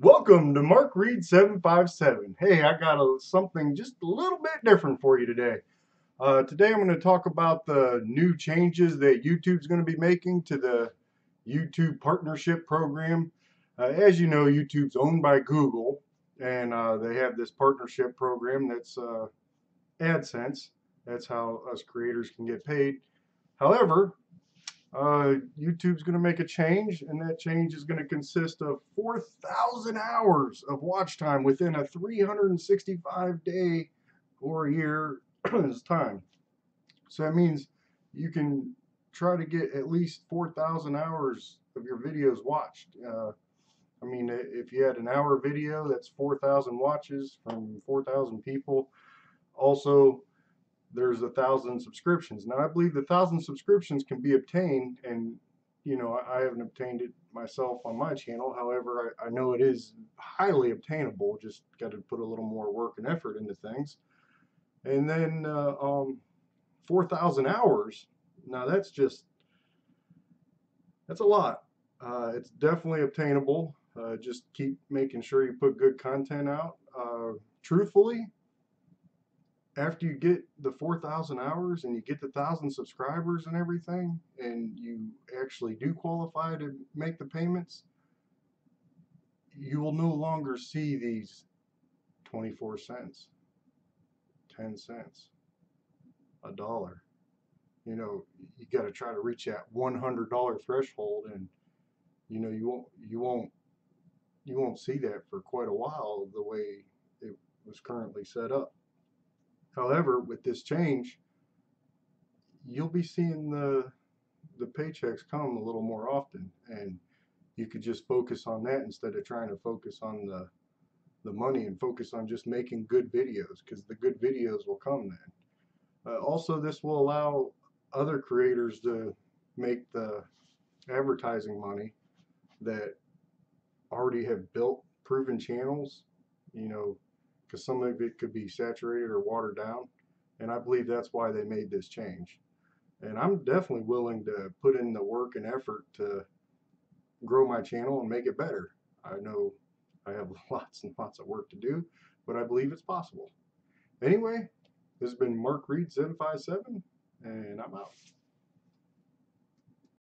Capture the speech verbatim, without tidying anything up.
Welcome to Mark Reed seven five seven. Hey, I got a, something just a little bit different for you today. Uh, today I'm going to talk about the new changes that YouTube's going to be making to the YouTube partnership program. Uh, as you know, YouTube's owned by Google, and uh, they have this partnership program that's uh, AdSense. That's how us creators can get paid. However, Uh, YouTube's going to make a change, and that change is going to consist of four thousand hours of watch time within a three hundred sixty-five day or year time. So that means you can try to get at least four thousand hours of your videos watched. Uh, I mean, if you had an hour video, that's four thousand watches from four thousand people. Also, there's a thousand subscriptions. Now, I believe the thousand subscriptions can be obtained, and you know, I haven't obtained it myself on my channel. However, I, I know it is highly obtainable. Just got to put a little more work and effort into things. And then uh, um, four thousand hours. Now, that's just that's a lot. Uh, it's definitely obtainable. Uh, just keep making sure you put good content out. Uh, truthfully, after you get the four thousand hours and you get the one thousand subscribers and everything, and you actually do qualify to make the payments, you will no longer see these twenty-four cents, ten cents, a dollar. You know, you got to try to reach that one hundred dollar threshold, and you know, you won't, you won't, you won't see that for quite a while the way it was currently set up. However, with this change, you'll be seeing the the paychecks come a little more often, and you could just focus on that instead of trying to focus on the the money, and focus on just making good videos, because the good videos will come then. Uh, also, this will allow other creators to make the advertising money that already have built proven channels, you know, because some of it could be saturated or watered down, and I believe that's why they made this change. And I'm definitely willing to put in the work and effort to grow my channel and make it better. I know I have lots and lots of work to do, but I believe it's possible. Anyway, this has been Mark Reed seven five seven, and I'm out.